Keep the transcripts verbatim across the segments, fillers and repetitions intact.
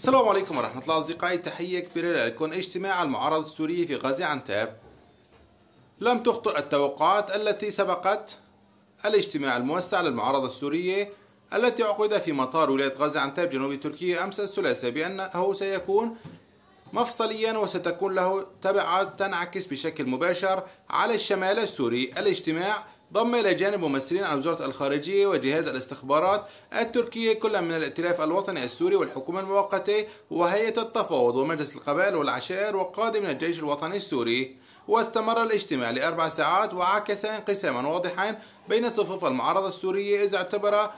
السلام عليكم ورحمة الله أصدقائي، تحية كبيرة لكم. اجتماع المعارضة السورية في غازي عنتاب لم تخطئ التوقعات التي سبقت. الاجتماع الموسع للمعارضة السورية التي عقد في مطار ولاية غازي عنتاب جنوب تركيا أمس الثلاثاء بأنه سيكون مفصليا وستكون له تبعات تنعكس بشكل مباشر على الشمال السوري. الاجتماع ضم إلى جانب ممثلين عن وزارة الخارجية وجهاز الاستخبارات التركية كل من الائتلاف الوطني السوري والحكومة المؤقتة وهيئة التفاوض ومجلس القبائل والعشائر وقادة من الجيش الوطني السوري. واستمر الاجتماع لأربع ساعات وعكس انقساما واضحا بين صفوف المعارضة السورية، إذ اعتبر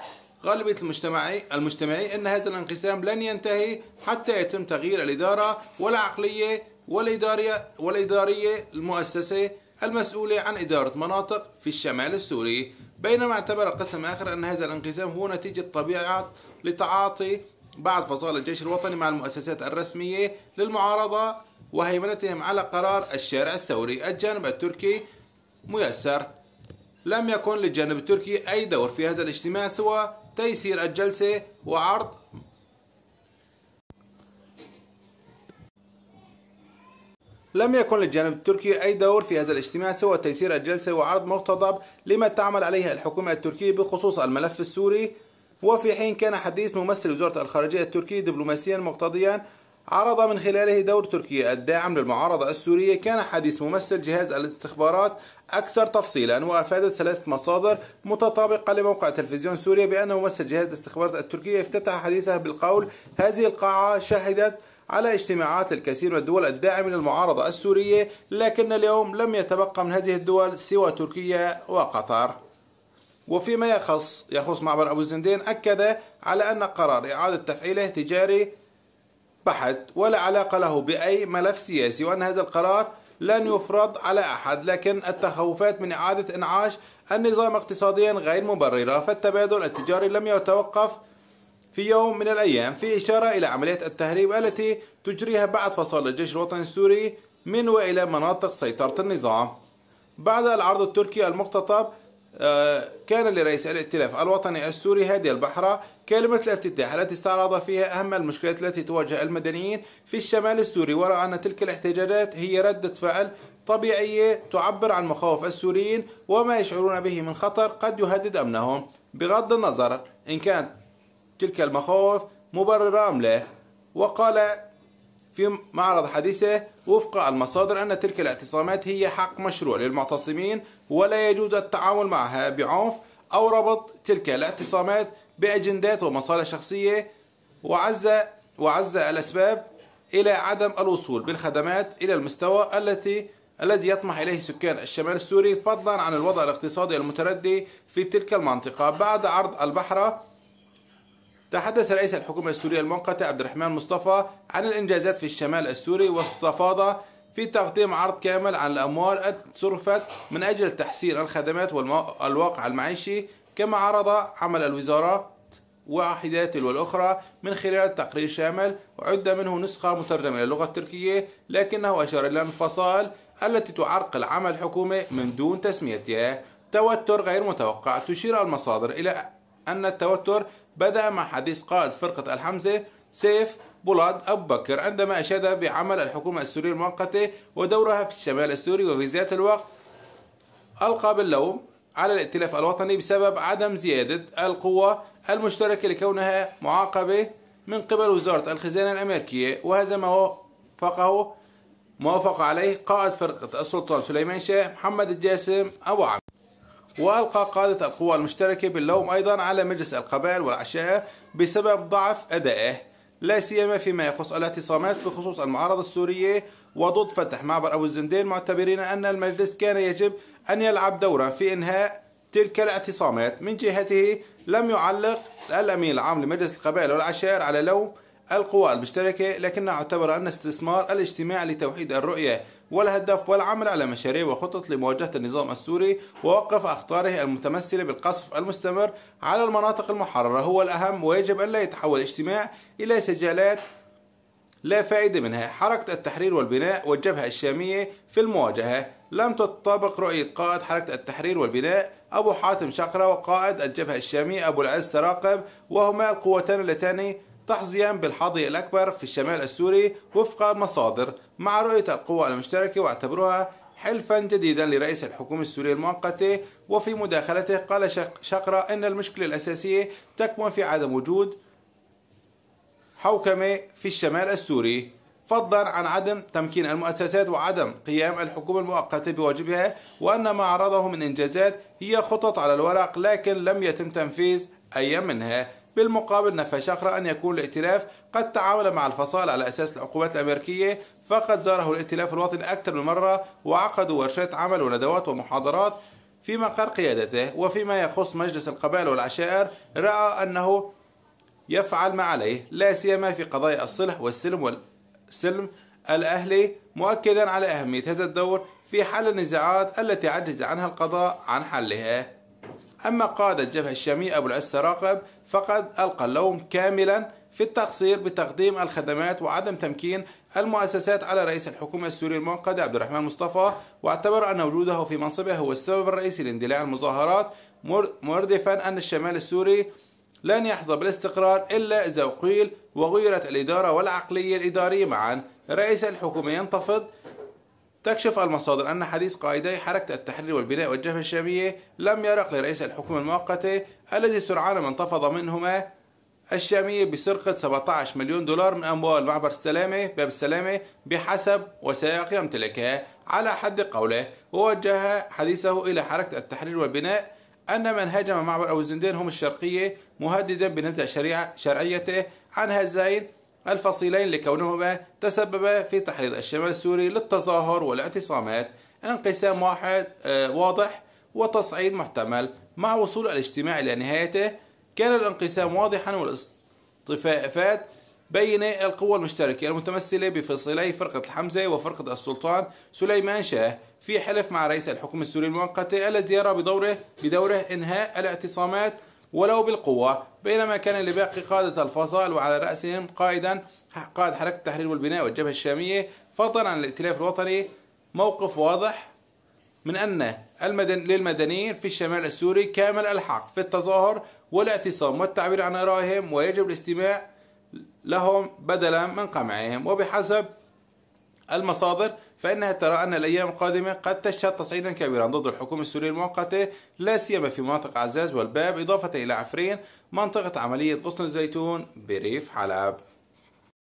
غالبية المجتمعي المجتمعي أن هذا الانقسام لن ينتهي حتى يتم تغيير الإدارة والعقلية والإدارية والإدارية المؤسسة المسؤولة عن إدارة مناطق في الشمال السوري. بينما اعتبر قسم آخر أن هذا الانقسام هو نتيجة طبيعة لتعاطي بعض فصائل الجيش الوطني مع المؤسسات الرسمية للمعارضة وهيمنتهم على قرار الشارع الثوري. الجانب التركي ميسر، لم يكن للجانب التركي أي دور في هذا الاجتماع سوى تيسير الجلسة وعرض لم يكن للجانب التركي أي دور في هذا الاجتماع سوى تيسير الجلسة وعرض مقتضب لما تعمل عليها الحكومة التركية بخصوص الملف السوري. وفي حين كان حديث ممثل وزارة الخارجية التركية دبلوماسيا مقتضيا عرض من خلاله دور تركيا الداعم للمعارضة السورية، كان حديث ممثل جهاز الاستخبارات أكثر تفصيلا. وأفادت ثلاثة مصادر متطابقة لموقع تلفزيون سوريا بأن ممثل جهاز الاستخبارات التركية افتتح حديثه بالقول: هذه القاعة شهدت على اجتماعات للكثير من الدول الداعمة للمعارضة السورية، لكن اليوم لم يتبقى من هذه الدول سوى تركيا وقطر. وفيما يخص يخص معبر أبو الزندين، أكد على أن قرار إعادة تفعيله تجاري بحت ولا علاقة له بأي ملف سياسي، وأن هذا القرار لن يفرض على أحد، لكن التخوفات من إعادة إنعاش النظام اقتصاديا غير مبررة، فالتبادل التجاري لم يتوقف في يوم من الأيام، في إشارة إلى عمليات التهريب التي تجريها بعض فصائل الجيش الوطني السوري من وإلى مناطق سيطرة النظام. بعد العرض التركي المقتطب كان لرئيس الائتلاف الوطني السوري هادي البحرة كلمة الافتتاح التي استعرض فيها أهم المشكلات التي تواجه المدنيين في الشمال السوري، ورأى أن تلك الاحتجاجات هي ردة فعل طبيعية تعبر عن مخاوف السوريين وما يشعرون به من خطر قد يهدد أمنهم، بغض النظر إن كانت تلك المخاوف مبررة أم لا. وقال في معرض حديثه وفق المصادر أن تلك الاعتصامات هي حق مشروع للمعتصمين ولا يجوز التعامل معها بعنف أو ربط تلك الاعتصامات بأجندات ومصالح شخصية، وعز وعز الأسباب إلى عدم الوصول بالخدمات إلى المستوى التي الذي يطمح إليه سكان الشمال السوري، فضلا عن الوضع الاقتصادي المتردي في تلك المنطقة. بعد عرض البحرة تحدث رئيس الحكومة السورية المؤقتة عبد الرحمن مصطفى عن الإنجازات في الشمال السوري، واستفاض في تقديم عرض كامل عن الأموال التي صرفت من أجل تحسين الخدمات والواقع المعيشي، كما عرض عمل الوزارات واحدة تلو الأخرى من خلال تقرير شامل وعد منه نسخة مترجمة إلى اللغة التركية، لكنه أشار إلى الفصائل التي تعرقل عمل الحكومة من دون تسميتها. توتر غير متوقع، تشير المصادر إلى أن التوتر بدأ مع حديث قائد فرقة الحمزة سيف بولاد أبو بكر عندما أشاد بعمل الحكومة السورية المؤقتة ودورها في الشمال السوري، وفي ذات الوقت ألقى باللوم على الائتلاف الوطني بسبب عدم زيادة القوة المشتركة لكونها معاقبة من قبل وزارة الخزانة الأمريكية. وهذا ما وافقه ما وافق عليه قائد فرقة السلطان سليمان شاه محمد الجاسم أبو عامر. وألقى قادة القوى المشتركة باللوم أيضا على مجلس القبائل والعشائر بسبب ضعف أدائه، لا سيما فيما يخص الاعتصامات بخصوص المعارضة السورية وضد فتح معبر أبو الزندين، معتبرين أن المجلس كان يجب أن يلعب دورا في إنهاء تلك الاعتصامات. من جهته لم يعلق الأمين العام لمجلس القبائل والعشائر على لوم القوى المشتركة، لكنه اعتبر أن استثمار الاجتماع لتوحيد الرؤية والهدف والعمل على مشاريع وخطط لمواجهة النظام السوري ووقف أخطاره المتمثلة بالقصف المستمر على المناطق المحررة هو الأهم، ويجب أن لا يتحول الاجتماع إلى سجالات لا فائدة منها. حركة التحرير والبناء والجبهة الشامية في المواجهة، لم تطابق رؤية قائد حركة التحرير والبناء أبو حاتم شقرا وقائد الجبهة الشامية أبو العز راقب، وهما القوتان اللتان تحظيا بالحظي الأكبر في الشمال السوري وفق مصادر، مع رؤية القوى المشتركة واعتبروها حلفا جديدا لرئيس الحكومة السورية المؤقتة. وفي مداخلته قال شقرا أن المشكلة الأساسية تكمن في عدم وجود حوكمة في الشمال السوري، فضلا عن عدم تمكين المؤسسات وعدم قيام الحكومة المؤقتة بواجبها، وأن ما عرضه من إنجازات هي خطط على الورق لكن لم يتم تنفيذ أي منها. بالمقابل نفى شقرا أن يكون الائتلاف قد تعامل مع الفصائل على أساس العقوبات الأمريكية، فقد زاره الائتلاف الوطني أكثر من مرة وعقدوا ورشات عمل وندوات ومحاضرات في مقر قيادته. وفيما يخص مجلس القبائل والعشائر رأى أنه يفعل ما عليه لا سيما في قضايا الصلح والسلم والسلم الأهلي، مؤكدا على أهمية هذا الدور في حل النزاعات التي عجز عنها القضاء عن حلها. أما قائد الجبهة الشامية أبو العز راقب فقد ألقى اللوم كاملا في التقصير بتقديم الخدمات وعدم تمكين المؤسسات على رئيس الحكومة السوري المؤقت عبد الرحمن مصطفى، واعتبر أن وجوده في منصبه هو السبب الرئيسي لاندلاع المظاهرات، مردفا أن الشمال السوري لن يحظى بالاستقرار إلا إذا أقيل وغيرت الإدارة والعقلية الإدارية معا. رئيس الحكومة ينتفض. تكشف المصادر أن حديث قائدي حركة التحرير والبناء والجبهة الشامية لم يرق لرئيس الحكومة المؤقتة الذي سرعان ما انتفض منهما الشامية بسرقة سبعة عشر مليون دولار من أموال معبر السلامة باب السلامة بحسب وثائق يمتلكها على حد قوله. ووجه حديثه إلى حركة التحرير والبناء أن من هاجم معبر أبو الزندين هم الشرقية، مهددا بنزع شرعيته عن هذين الفصيلين لكونهما تسببا في تحريض الشمال السوري للتظاهر والاعتصامات. انقسام واحد واضح وتصعيد محتمل. مع وصول الاجتماع إلى نهايته كان الانقسام واضحا والاصطفافات بين القوى المشتركة المتمثلة بفصيلي فرقة الحمزة وفرقة السلطان سليمان شاه في حلف مع رئيس الحكومة السوري المؤقتة الذي يرى بدوره بدوره إنهاء الاعتصامات ولو بالقوة، بينما كان لباقي قادة الفصائل وعلى رأسهم قائدا قائد حركة التحرير والبناء والجبهة الشامية فضلا عن الائتلاف الوطني موقف واضح من أن المدن للمدنيين في الشمال السوري كامل الحق في التظاهر والاعتصام والتعبير عن آرائهم، ويجب الاستماع لهم بدلا من قمعهم. وبحسب المصادر فإنها ترى أن الأيام القادمة قد تشهد تصعيدا كبيرا ضد الحكومة السورية المؤقتة لا سيما في مناطق عزاز والباب إضافة إلى عفرين منطقة عملية غصن الزيتون بريف حلب.